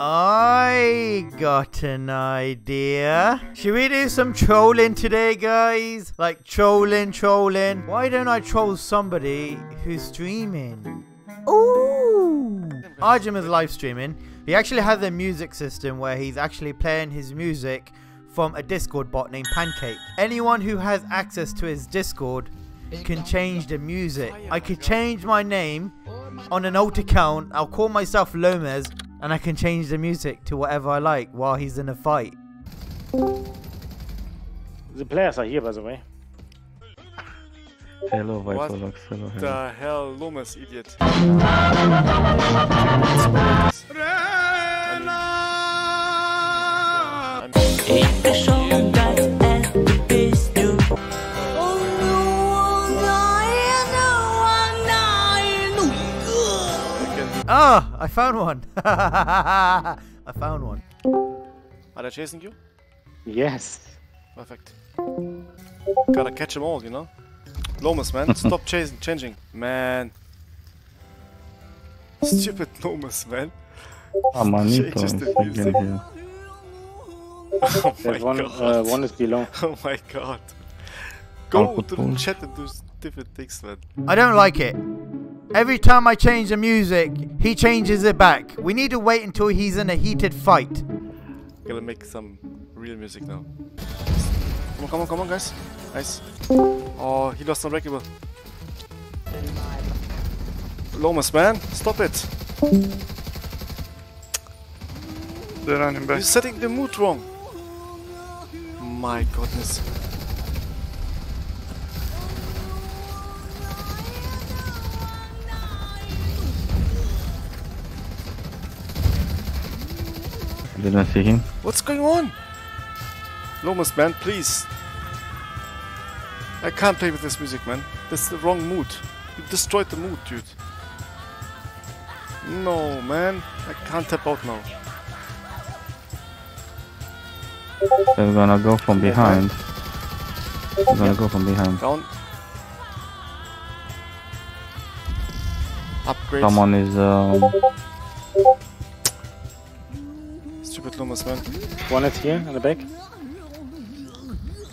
I got an idea. Should we do some trolling today, guys? Like trolling. Why don't I troll somebody who's streaming? Ooh! Arjun is live streaming. He actually has a music system where he's actually playing his music from a Discord bot named Pancake. Anyone who has access to his Discord can change the music. I could change my name on an alt account. I'll call myself Lomaz, and I can change the music to whatever I like while he's in a fight. The players are here, by the way. Hello, Viper Lux. Hello, hello. The hell, Lomaz, idiot. Ah, I found one. I found one. Are they chasing you? Yes. Perfect. Gotta catch them all, you know? Lomaz, man, stop changing. Man. Stupid Lomaz, man. Amanito is again here. Oh my god. One is below. Oh my god. Go to the chat and do stupid things, man. I don't like it. Every time I change the music, he changes it back. We need to wait until he's in a heated fight. Gonna make some real music now. Come on, guys. Nice. Oh, he lost unbreakable. Lomaz, man, stop it. They're running back. You're setting the mood wrong. My goodness. Did I see him? What's going on? Lomaz, man, please. I can't play with this music, man. That's the wrong mood. You destroyed the mood, dude. No, man. I can't tap out now. They're gonna go from behind. They're gonna go from behind. Down. Upgrade. Someone is... Stupid Lomaz, man. One is here, on the back.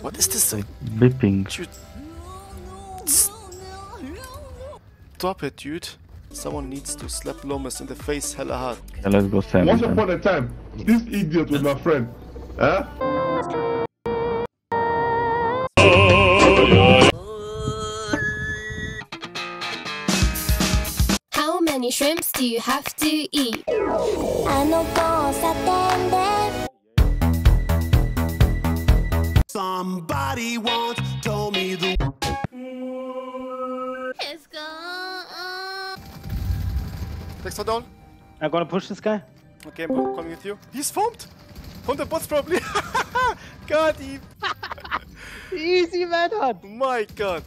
What is this? Beeping. Dude. Stop it, dude. Someone needs to slap Lomaz in the face hella hard. Yeah, let's go, Sam. Once upon a time, this idiot was my friend. Huh? How many shrimps do you have to eat? I know balls at the end. Somebody once told me the. Let's go. Dexter down. I'm gonna push this guy. Okay, I'm coming with you. He's foamed. On the bots probably. Got him. Easy manhunt. My god.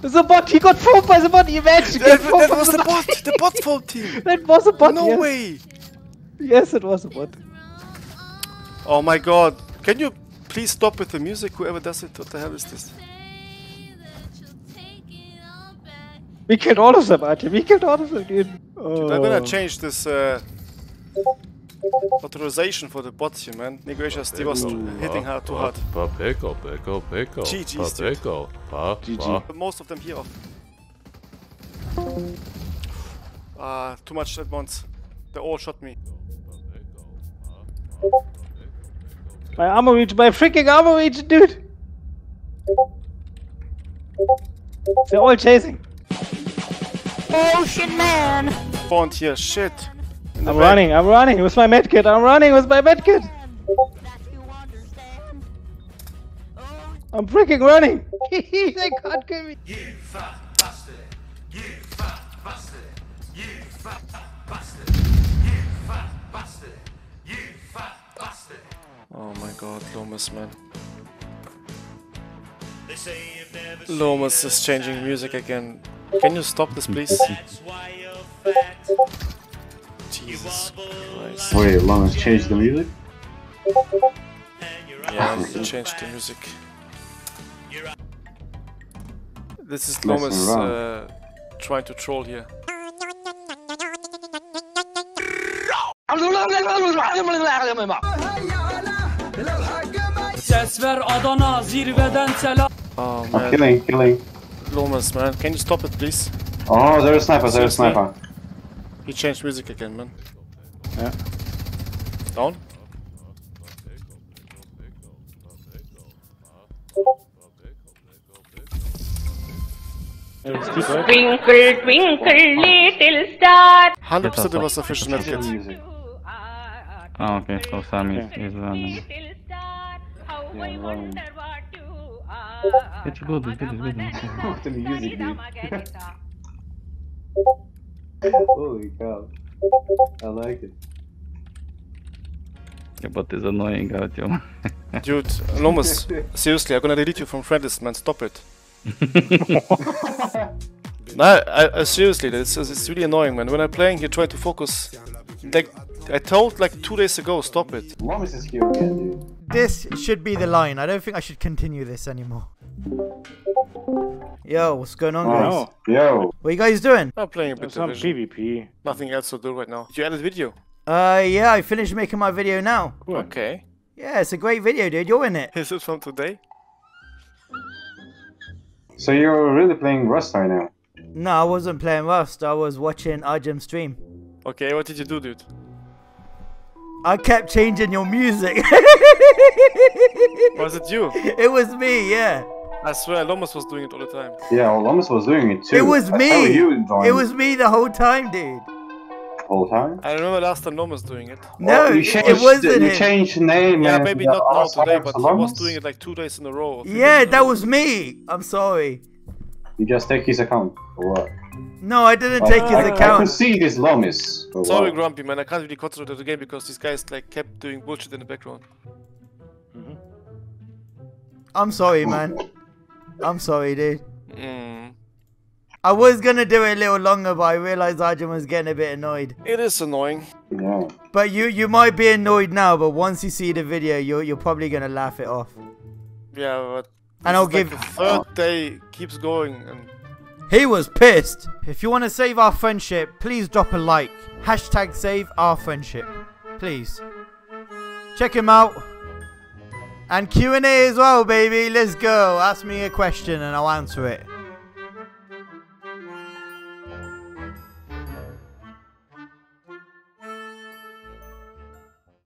The bot, he got foamed by the bot, imagine. That was the bot. The bot foamed him. That was a bot. No way. Yes, it was a bot. Oh my god. Can you please stop with the music, whoever does it? What the hell is this? We killed all of them, Arjun. We killed all of them, dude. Oh. I'm gonna change this authorization for the bots here, man. Negrecious, they was hitting her too hard. Papeko, Papeko. GG's, dude. GG. Most of them here off. Too much at once. They all shot me. My armor reach, my freaking armor reach, dude! They're all chasing. Ocean man! Found here, shit. I'm running with my medkit, I'm freaking running! They can't kill me! You fat bastard! You fat bastard! You fat bastard! You fat bastard! You fat bastard! Oh my god, Lomaz, man. Lomaz is changing music again. Can you stop this, please? Jesus Christ. Wait, Lomaz changed the music? Yeah, he changed the music. This is Lomaz trying to troll here. Ses ver Adana zirveden selam. Oh man. I'm killing. Lomaz man, can you stop it please? Oh, there is a sniper. He changed music again man. Yeah. Down. Twinkle, twinkle, little star. 100% it was official net kit. Oh, okay, so Sam is running. Yeah, running. It's good. What the music, dude. Holy cow. I like it. Yeah, but it's annoying, Artjom. Dude, Lomaz, seriously, I'm gonna delete you from friend list, man, stop it. Nah, I seriously, it's really annoying, man. When I'm playing, you try to focus. Like I told, like 2 days ago, stop it. Lomaz is here again, dude. This should be the line. I don't think I should continue this anymore. Yo, what's going on, guys? No. Yo, what are you guys doing? I'm playing a bit of some PVP. Nothing else to do right now. Did you edit video? Yeah, I finished making my video now. Cool. Okay. Yeah, it's a great video, dude. You're in it. Is it from today? So you're really playing Rust right now? No, I wasn't playing Rust. I was watching Arjun stream. Okay, what did you do, dude? I kept changing your music. Was it you? It was me, yeah. I swear, Lomaz was doing it all the time. Yeah, well, Lomaz was doing it too. It was me. How are you enjoying it? It was me the whole time, dude. Whole time? I remember last time Lomaz doing it. No, well, it wasn't him. You changed name. Yeah, maybe not now today, but he was doing it like 2 days in a row. Yeah, that was me. I'm sorry. You just take his account, or what? No, I didn't take his account. I can see this Lomaz. Sorry, Grumpy, man. I can't really concentrate the game because these guys like kept doing bullshit in the background. Mm-hmm. I'm sorry, man. I'm sorry, dude. I was gonna do it a little longer, but I realized Arjun was getting a bit annoyed. It is annoying. Yeah. But you might be annoyed now, but once you see the video, you're probably gonna laugh it off. Yeah, but and I'll give. Like the third day keeps going, and he was pissed. If you want to save our friendship, please drop a like. #SaveOurFriendship, please. Check him out. And Q&A as well, baby. Let's go. Ask me a question, and I'll answer it.